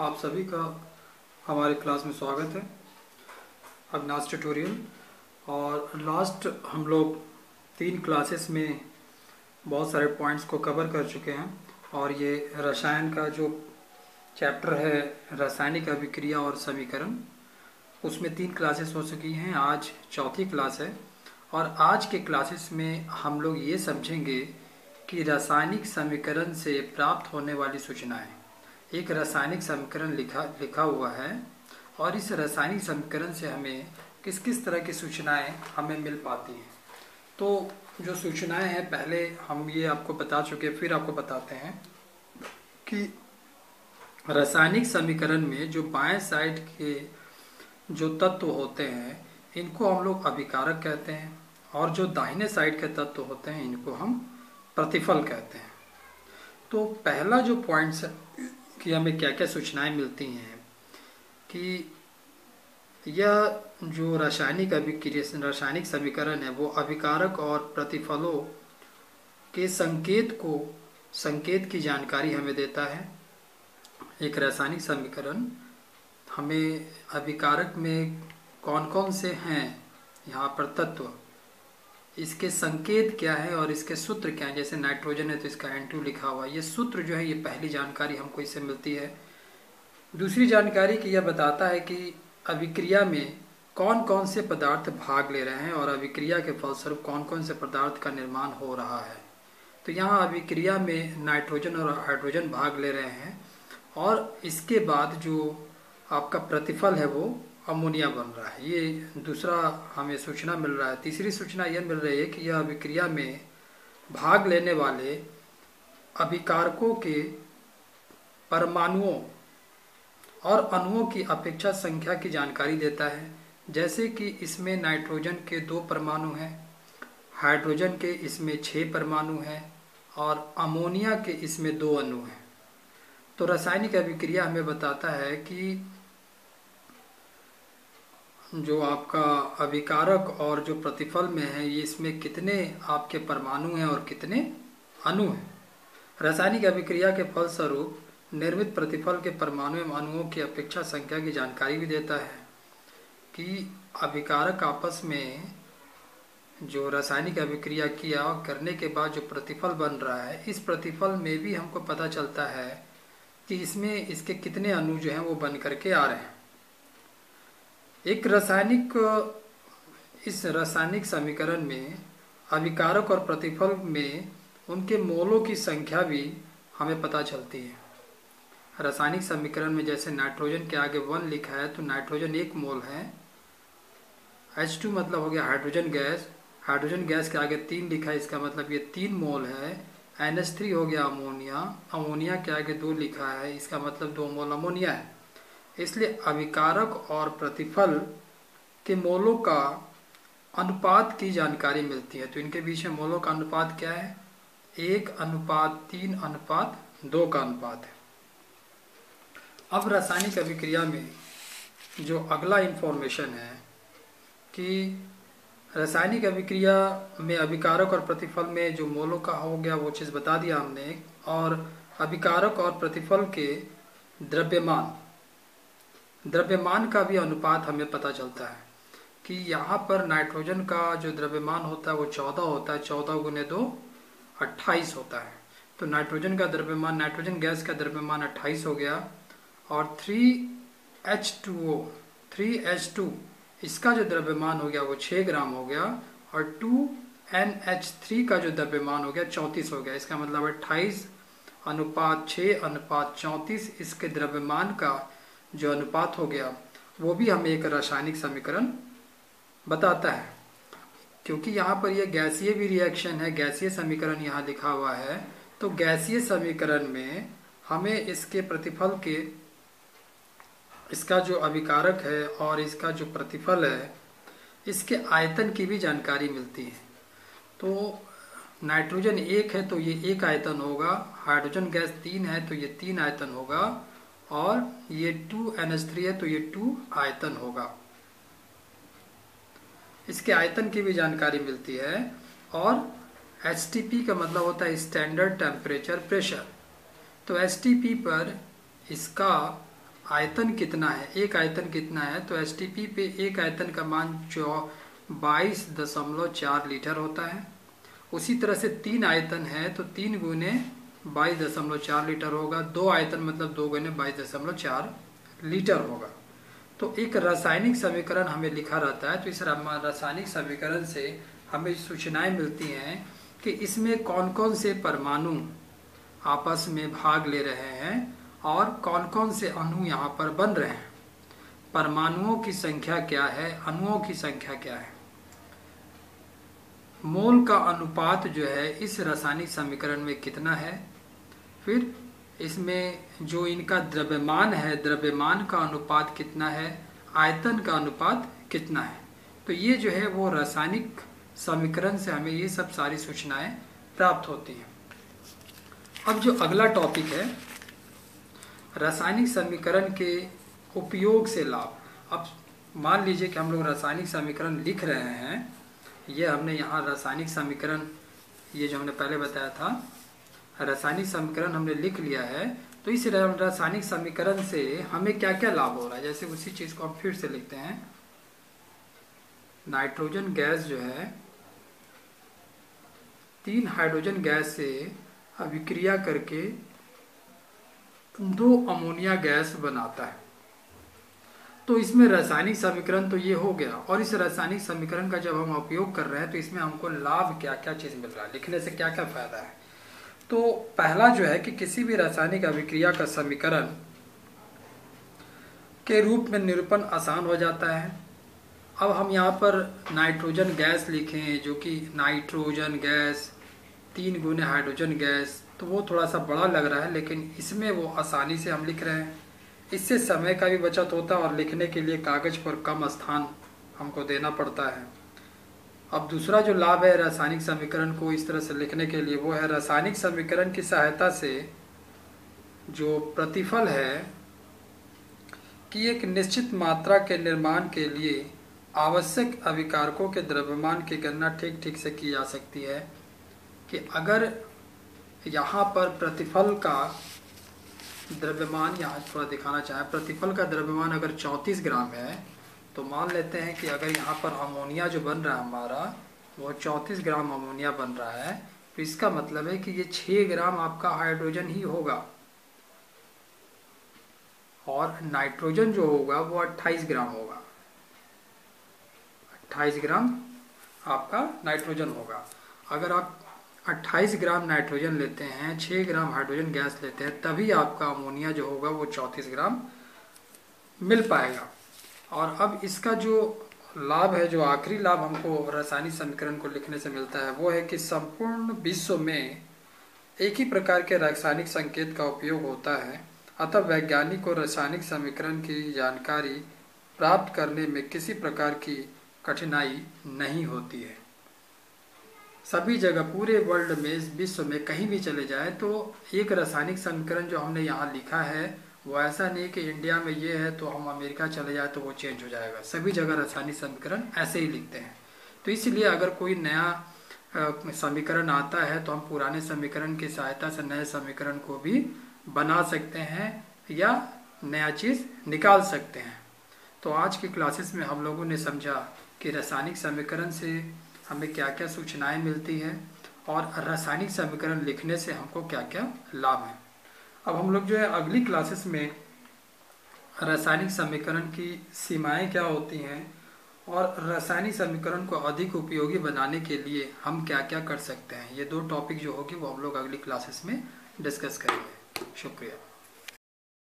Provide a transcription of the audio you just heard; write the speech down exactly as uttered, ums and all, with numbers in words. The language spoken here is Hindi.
आप सभी का हमारे क्लास में स्वागत है अविनाश ट्यूटोरियल। और लास्ट हम लोग तीन क्लासेस में बहुत सारे पॉइंट्स को कवर कर चुके हैं और ये रसायन का जो चैप्टर है रासायनिक अभिक्रिया और समीकरण, उसमें तीन क्लासेस हो चुकी हैं। आज चौथी क्लास है और आज के क्लासेस में हम लोग ये समझेंगे कि रासायनिक समीकरण से प्राप्त होने वाली सूचनाएँ। एक रासायनिक समीकरण लिखा लिखा हुआ है और इस रासायनिक समीकरण से हमें किस किस तरह की सूचनाएं हमें मिल पाती हैं। तो जो सूचनाएं हैं पहले हम ये आपको बता चुके, फिर आपको बताते हैं कि रासायनिक समीकरण में जो बाएं साइड के जो तत्व होते हैं इनको हम लोग अभिकारक कहते हैं और जो दाहिने साइड के तत्व होते हैं इनको हम प्रतिफल कहते हैं। तो पहला जो पॉइंट्स कि हमें क्या क्या सूचनाएं मिलती हैं कि यह जो रासायनिक अभिक्रिया रासायनिक समीकरण है वो अभिकारक और प्रतिफलों के संकेत को संकेत की जानकारी हमें देता है। एक रासायनिक समीकरण हमें अभिकारक में कौन कौन से हैं यहाँ पर तत्व, इसके संकेत क्या है और इसके सूत्र क्या है। जैसे नाइट्रोजन है तो इसका एन टू लिखा हुआ, ये सूत्र जो है ये पहली जानकारी हमको इससे मिलती है। दूसरी जानकारी कि यह बताता है कि अभिक्रिया में कौन कौन से पदार्थ भाग ले रहे हैं और अभिक्रिया के फलस्वरूप कौन कौन से पदार्थ का निर्माण हो रहा है। तो यहाँ अभिक्रिया में नाइट्रोजन और हाइड्रोजन भाग ले रहे हैं और इसके बाद जो आपका प्रतिफल है वो अमोनिया बन रहा है। ये दूसरा हमें सूचना मिल रहा है। तीसरी सूचना यह मिल रही है कि यह अभिक्रिया में भाग लेने वाले अभिकारकों के परमाणुओं और अणुओं की अपेक्षा संख्या की जानकारी देता है। जैसे कि इसमें नाइट्रोजन के दो परमाणु हैं, हाइड्रोजन के इसमें छः परमाणु हैं और अमोनिया के इसमें दो अणु हैं। तो रासायनिक अभिक्रिया हमें बताता है कि जो आपका अभिकारक और जो प्रतिफल में है ये इसमें कितने आपके परमाणु हैं और कितने अणु हैं। रासायनिक अभिक्रिया के फलस्वरूप निर्मित प्रतिफल के परमाणु एवं अणुओं की अपेक्षा संख्या की जानकारी भी देता है कि अभिकारक आपस में जो रासायनिक अभिक्रिया किया करने के बाद जो प्रतिफल बन रहा है, इस प्रतिफल में भी हमको पता चलता है कि इसमें इसके कितने अणु जो हैं वो बन करके आ रहे हैं। एक रासायनिक इस रासायनिक समीकरण में अभिकारक और प्रतिफल में उनके मोलों की संख्या भी हमें पता चलती है। रासायनिक समीकरण में जैसे नाइट्रोजन के आगे वन लिखा है तो नाइट्रोजन एक मोल है, एच टू मतलब हो गया हाइड्रोजन गैस, हाइड्रोजन गैस के आगे तीन लिखा है इसका मतलब ये तीन मोल है। एन एच थ्री हो गया अमोनिया, अमोनिया के आगे दो लिखा है इसका मतलब दो मोल अमोनिया है। इसलिए अभिकारक और प्रतिफल के मोलों का अनुपात की जानकारी मिलती है। तो इनके बीच में मोलों का अनुपात क्या है, एक अनुपात तीन अनुपात दो का अनुपात है। अब रासायनिक अभिक्रिया में जो अगला इंफॉर्मेशन है कि रासायनिक अभिक्रिया में अभिकारक और प्रतिफल में जो मोलों का हो गया वो चीज़ बता दिया हमने, और अभिकारक और प्रतिफल के द्रव्यमान द्रव्यमान का भी अनुपात हमें पता चलता है कि यहाँ पर नाइट्रोजन का जो द्रव्यमान होता है वो चौदह होता है, चौदह गुने दो अट्ठाईस होता है। तो नाइट्रोजन का द्रव्यमान नाइट्रोजन गैस का द्रव्यमान अट्ठाईस हो गया और three H two O three H two इसका जो द्रव्यमान हो गया वो छः ग्राम हो गया और टू एन एच थ्री का जो द्रव्यमान हो गया चौंतीस हो गया। इसका मतलब अट्ठाईस अनुपात छः अनुपात चौंतीस इसके द्रव्यमान का जो अनुपात हो गया वो भी हमें एक रासायनिक समीकरण बताता है। क्योंकि यहाँ पर यह गैसीय भी रिएक्शन है, गैसीय समीकरण यहाँ लिखा हुआ है। तो गैसीय समीकरण में हमें इसके प्रतिफल के इसका जो अभिकारक है और इसका जो प्रतिफल है इसके आयतन की भी जानकारी मिलती है। तो नाइट्रोजन एक है तो ये एक आयतन होगा, हाइड्रोजन गैस तीन है तो ये तीन आयतन होगा और ये टू एन एच थ्री है तो ये टू आयतन होगा। इसके आयतन की भी जानकारी मिलती है। और एच टी पी का मतलब होता है स्टैंडर्ड टेम्परेचर प्रेशर। तो एच टी पी पर इसका आयतन कितना है, एक आयतन कितना है, तो एस टी पी पे एक आयतन का मान चौ बाईस दशमलव चार लीटर होता है। उसी तरह से तीन आयतन है तो तीन गुने बाईस दशमलव चार लीटर होगा, दो आयतन मतलब दो गुने बाईस दशमलव चार लीटर होगा। तो एक रासायनिक समीकरण हमें लिखा रहता है, तो इस रासायनिक समीकरण से हमें सूचनाएं मिलती हैं कि इसमें कौन कौन से परमाणु आपस में भाग ले रहे हैं और कौन कौन से अणु यहाँ पर बन रहे हैं, परमाणुओं की संख्या क्या है, अणुओं की संख्या क्या है। मोल का अनुपात जो है इस रासायनिक समीकरण में कितना है, फिर इसमें जो इनका द्रव्यमान है द्रव्यमान का अनुपात कितना है, आयतन का अनुपात कितना है। तो ये जो है वो रासायनिक समीकरण से हमें ये सब सारी सूचनाएं प्राप्त होती हैं। अब जो अगला टॉपिक है रासायनिक समीकरण के उपयोग से लाभ। अब मान लीजिए कि हम लोग रासायनिक समीकरण लिख रहे हैं, ये हमने यहाँ रासायनिक समीकरण ये जो हमने पहले बताया था रासायनिक समीकरण हमने लिख लिया है, तो इस रासायनिक समीकरण से हमें क्या क्या लाभ हो रहा है। जैसे उसी चीज़ को हम फिर से लिखते हैं, नाइट्रोजन गैस जो है तीन हाइड्रोजन गैस से अभिक्रिया करके दो अमोनिया गैस बनाता है। तो इसमें रासायनिक समीकरण तो ये हो गया, और इस रासायनिक समीकरण का जब हम उपयोग कर रहे हैं तो इसमें हमको लाभ क्या क्या चीज़ मिल रहा है, लिखने से क्या क्या फायदा है। तो पहला जो है कि किसी भी रासायनिक अभिक्रिया का समीकरण के रूप में निरूपण आसान हो जाता है। अब हम यहाँ पर नाइट्रोजन गैस लिखें जो कि नाइट्रोजन गैस तीन गुने हाइड्रोजन गैस, तो वो थोड़ा सा बड़ा लग रहा है, लेकिन इसमें वो आसानी से हम लिख रहे हैं, इससे समय का भी बचत होता है और लिखने के लिए कागज़ पर कम स्थान हमको देना पड़ता है। अब दूसरा जो लाभ है रासायनिक समीकरण को इस तरह से लिखने के लिए वो है रासायनिक समीकरण की सहायता से जो प्रतिफल है कि एक निश्चित मात्रा के निर्माण के लिए आवश्यक अभिकारकों के द्रव्यमान की गणना ठीक ठीक से की जा सकती है। कि अगर यहाँ पर प्रतिफल का द्रव्यमान, यहाँ थोड़ा दिखाना चाहें, प्रतिफल का द्रव्यमान अगर चौंतीस ग्राम है तो मान लेते हैं कि अगर यहाँ पर अमोनिया जो बन रहा है हमारा वो चौंतीस ग्राम अमोनिया बन रहा है, तो इसका मतलब है कि ये छः ग्राम आपका हाइड्रोजन ही होगा और नाइट्रोजन जो होगा वो अट्ठाईस ग्राम होगा, अट्ठाईस ग्राम आपका नाइट्रोजन होगा। अगर आप अट्ठाईस ग्राम नाइट्रोजन लेते हैं, छः ग्राम हाइड्रोजन गैस लेते हैं, तभी आपका अमोनिया जो होगा वो चौंतीस ग्राम मिल पाएगा। और अब इसका जो लाभ है, जो आखिरी लाभ हमको रासायनिक समीकरण को लिखने से मिलता है, वो है कि संपूर्ण विश्व में एक ही प्रकार के रासायनिक संकेत का उपयोग होता है, अतः वैज्ञानिक को रासायनिक समीकरण की जानकारी प्राप्त करने में किसी प्रकार की कठिनाई नहीं होती है। सभी जगह पूरे वर्ल्ड में, विश्व में कहीं भी चले जाए तो एक रासायनिक समीकरण जो हमने यहाँ लिखा है वो ऐसा नहीं कि इंडिया में ये है तो हम अमेरिका चले जाए तो वो चेंज हो जाएगा, सभी जगह रासायनिक समीकरण ऐसे ही लिखते हैं। तो इसलिए अगर कोई नया समीकरण आता है तो हम पुराने समीकरण की सहायता से नए समीकरण को भी बना सकते हैं या नया चीज़ निकाल सकते हैं। तो आज की क्लासेस में हम लोगों ने समझा कि रासायनिक समीकरण से हमें क्या क्या सूचनाएं मिलती हैं और रासायनिक समीकरण लिखने से हमको क्या क्या लाभ है। अब हम लोग जो है अगली क्लासेस में रासायनिक समीकरण की सीमाएं क्या होती हैं और रासायनिक समीकरण को अधिक उपयोगी बनाने के लिए हम क्या क्या कर सकते हैं, ये दो टॉपिक जो होगी वो हम लोग अगली क्लासेस में डिस्कस करेंगे। शुक्रिया।